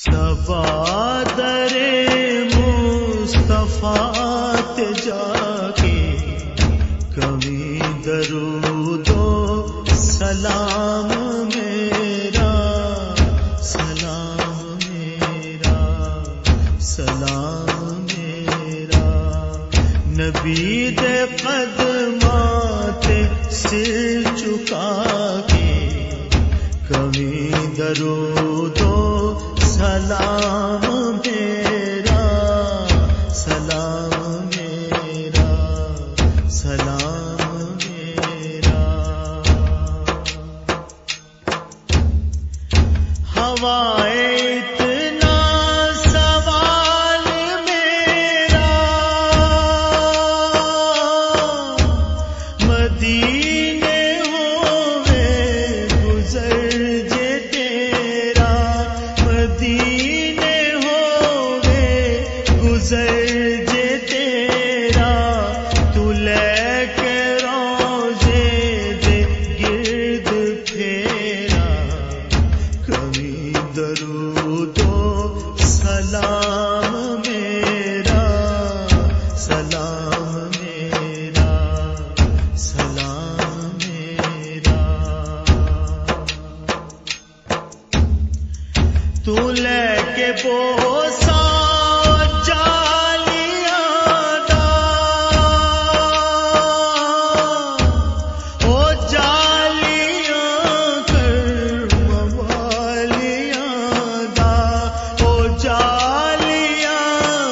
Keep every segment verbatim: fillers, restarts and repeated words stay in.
सबा दरे मुस्तफा ते जाके कभी दरूद ओ सलाम मेरा सलाम मेरा सलाम मेरा नबी दे कदमा ते सिर झुका के कभी दरूद ओ सलाम मेरा सलाम मेरा सलाम मेरा। हवाए इतना सवाल मेरा मदीने होवे गुजर जे तेरा मदीने होवे गुजर जे तेरा तू लेके रोजे दे गिर्द फेरा कभी दरूद ओ सलाम मेरा सलाम मेरा सलाम मेरा तू लेके बोसा दरूद ओ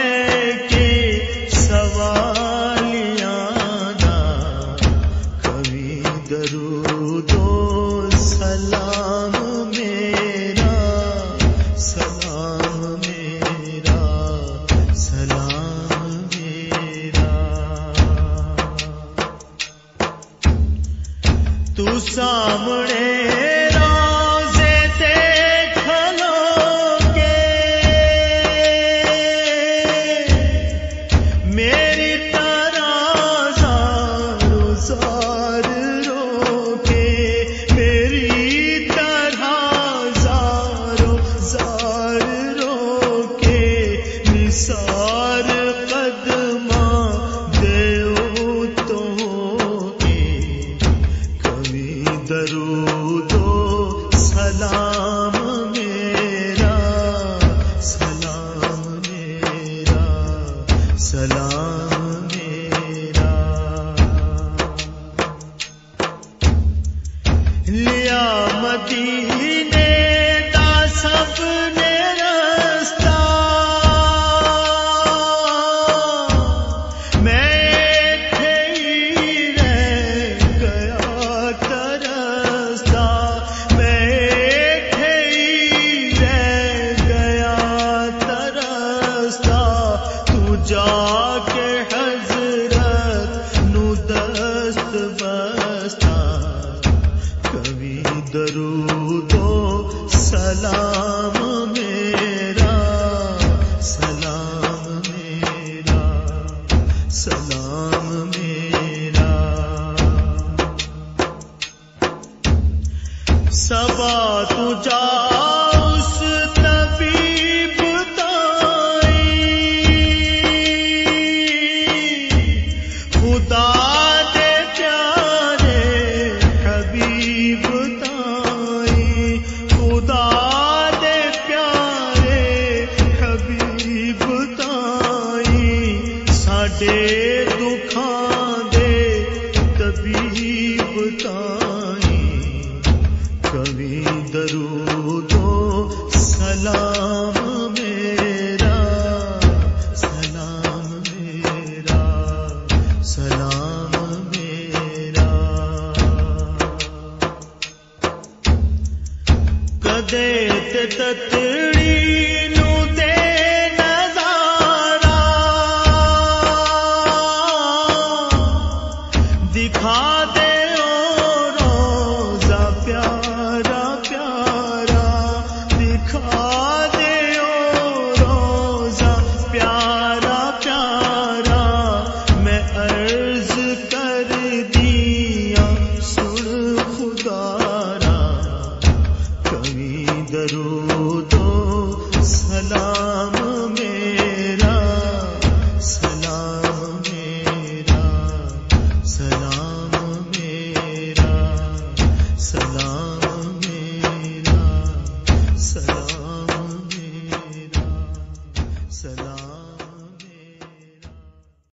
सलाम मेरा सलाम मेरा सलाम मेरा। तू सामने रोज़े देखलो के मेरी तराज़ा गुज़ार सार कदमा देओ तो के कभी दरूद ओ सलाम मेरा सलाम मेरा सलाम मेरा। लिया मदीने दा सब जाके हजरत नू दस्त बस्ता कभी दरूद ओ सलाम मेरा सलाम मेरा सलाम मेरा। सबा तू जा दुखा दे तबीब ताई कभी दरूद ओ सलाम मेरा सलाम मेरा सलाम मेरा। कदे ते ततड़ी दिखाते ओ रोजा प्यारा प्यारा दिखाते ओ रोजा प्यारा प्यारा मैं अर्ज कर दिया सुन सलाम मेरा सलाम मेरा सलाम मेरा सलाम मेरा सलाम।